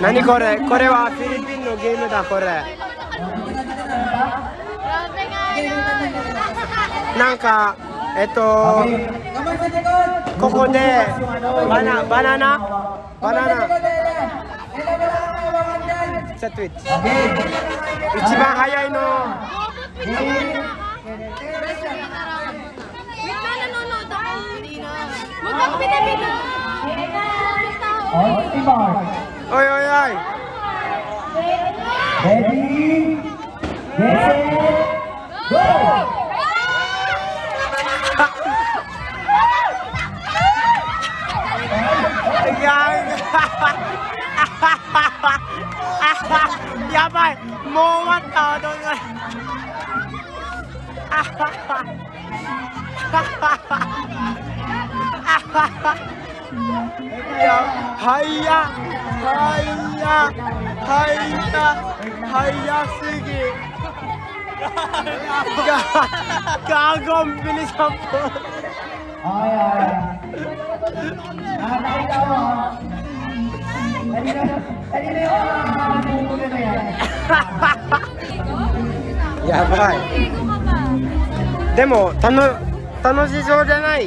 何これ？これはフィリピンのゲームだこれ。なんかここでバナナちょっと一番早いの。おいおいおい。やばい、もう終わった。どうぞ。やばい。でも楽しそうじゃない？